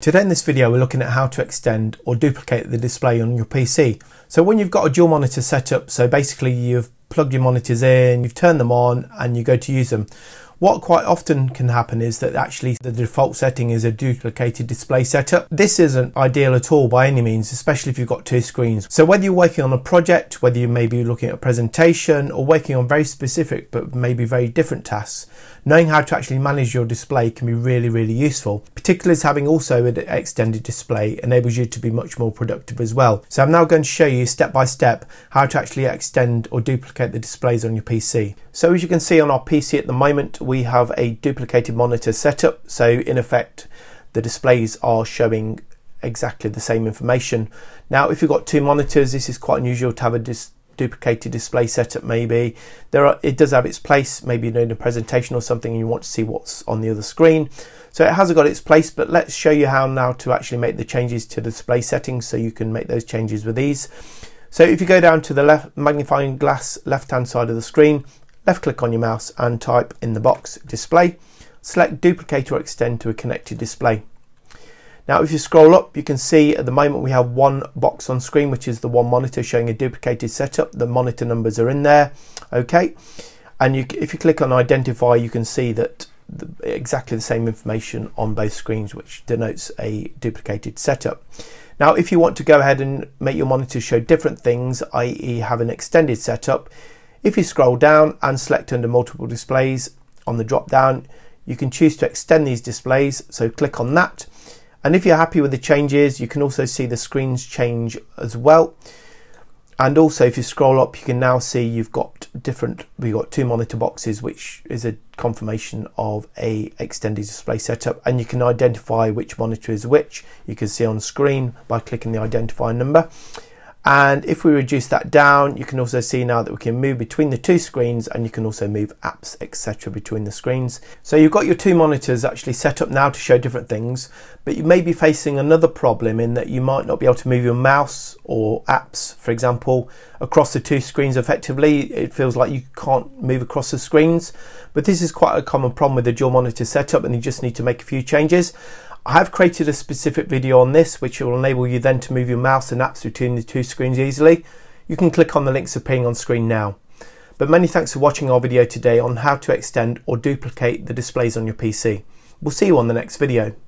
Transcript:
Today in this video we're looking at how to extend or duplicate the display on your PC. So when you've got a dual monitor setup, so basically you've plugged your monitors in, you've turned them on and you go to use them. What quite often can happen is that actually the default setting is a duplicated display setup. This isn't ideal at all by any means, especially if you've got two screens. So whether you're working on a project, whether you may be looking at a presentation or working on very specific but maybe very different tasks, knowing how to actually manage your display can be really, really useful. Particularly as having also an extended display enables you to be much more productive as well. So I'm now going to show you step by step how to actually extend or duplicate the displays on your PC. So as you can see on our PC at the moment, we have a duplicated monitor setup, so in effect the displays are showing exactly the same information. Now if you've got two monitors, this is quite unusual to have a duplicated display setup. Maybe it does have its place, maybe you're doing a presentation or something and you want to see what's on the other screen, so it has got its place. But let's show you how now to actually make the changes to the display settings, so you can make those changes with ease. So if you go down to the left magnifying glass left hand side of the screen, left click on your mouse and type in the box display, select duplicate or extend to a connected display. Now if you scroll up, you can see at the moment we have one box on screen, which is the one monitor showing a duplicated setup. The monitor numbers are in there, okay, and if you click on identify, you can see that exactly the same information on both screens, which denotes a duplicated setup. Now if you want to go ahead and make your monitor show different things, i.e. have an extended setup, if you scroll down and select under multiple displays on the drop down, you can choose to extend these displays, so click on that. And if you're happy with the changes, you can also see the screens change as well. And also if you scroll up, you can now see you've got two monitor boxes, which is a confirmation of a extended display setup, and you can identify which monitor is which. You can see on screen by clicking the identifier number. And if we reduce that down, you can also see now that we can move between the two screens, and you can also move apps, etc. between the screens. So you've got your two monitors actually set up now to show different things, but you may be facing another problem in that you might not be able to move your mouse or apps, for example, across the two screens effectively. It feels like you can't move across the screens, but this is quite a common problem with the dual monitor setup, and you just need to make a few changes. I have created a specific video on this, which will enable you then to move your mouse and apps between the two screens easily. You can click on the links appearing on screen now. But many thanks for watching our video today on how to extend or duplicate the displays on your PC. We'll see you on the next video.